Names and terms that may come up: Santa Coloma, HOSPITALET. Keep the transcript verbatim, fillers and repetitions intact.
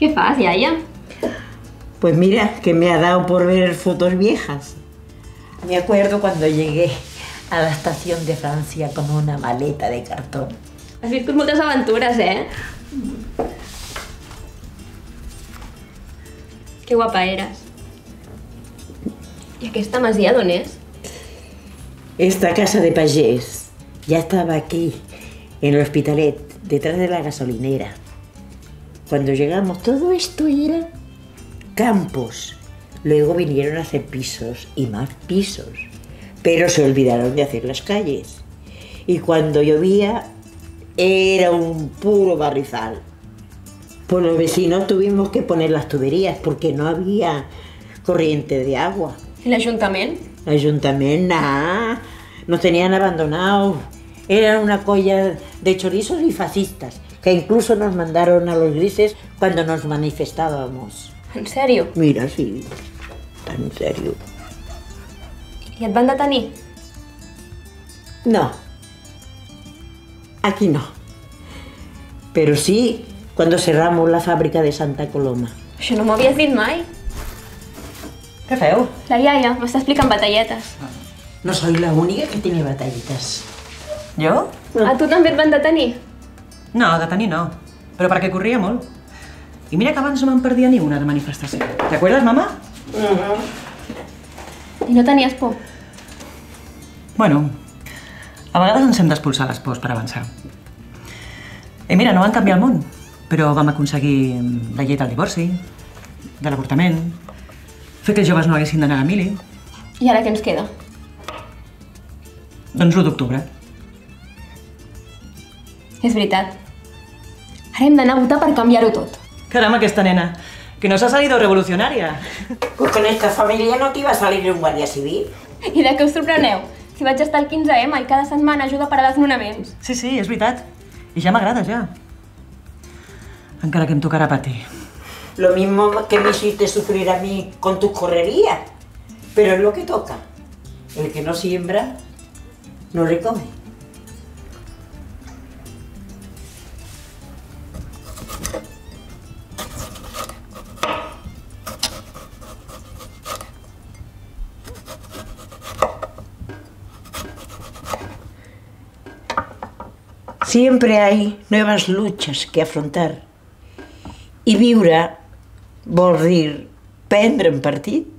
Què fas, iaia? Pues mira, que me ha dado por ver fotos viejas. Me acuerdo cuando llegué a la estación de Francia con una maleta de cartón. Has visto muchas aventuras, ¿eh? Qué guapa eras. ¿Y aquesta masía d'on és? Esta casa de pagés ya estaba aquí, en el Hospitalet, detrás de la gasolinera. Cuando llegamos, todo esto era campos. Luego vinieron a hacer pisos y más pisos, pero se olvidaron de hacer las calles. Y cuando llovía, era un puro barrizal. Pues los vecinos tuvimos que poner las tuberías porque no había corriente de agua. ¿El ayuntamiento? El ayuntamiento, nada. Nos tenían abandonados. Eran una colla de chorizos y fascistas, que incluso nos mandaron a los grises cuando nos manifestábamos. ¿En serio? Mira, sí, en serio. ¿Y et van detenir? No, aquí no. Pero sí, cuando cerramos la fábrica de Santa Coloma. Això no m'ho havies dit mai. ¿Qué feo? La iaia me está explicando batalletas. No soy la única que tiene batallitas. ¿Yo? ¿A tú también van detenir? No, detenir no, pero para que corría molt. Y mira que abans no me'n perdia ni una de manifestació. ¿Te acuerdas, mamá? Uh-huh. ¿Y no tenías por? Bueno, a vegades ens hem d'expulsar les pors per avançar. I mira, no van canviar el món, però vam aconseguir la llei del divorci, de l'avortament, fer que els joves no haguessin d'anar a mili. I ara què ens queda? Doncs l'u d'octubre. És veritat. Ara hem d'anar a votar per canviar-ho tot. Caramba, que esta nena, que nos ha salido revolucionaria. Pues con esta familia no te iba a salir un guàrdia civil. I de què us sorpreneu? Si vaig estar al quinze eme i cada setmana ajuda a parar desnonaments. Sí, sí, és veritat. I ja m'agrada, ja. Encara que em tocarà patir. Lo mismo que me hiciste sufrir a mí con tus correrías. Pero es lo que toca. El que no siembra, no recome. Siempre hay nuevas luchas que afrontar i viure vol dir prendre en partit.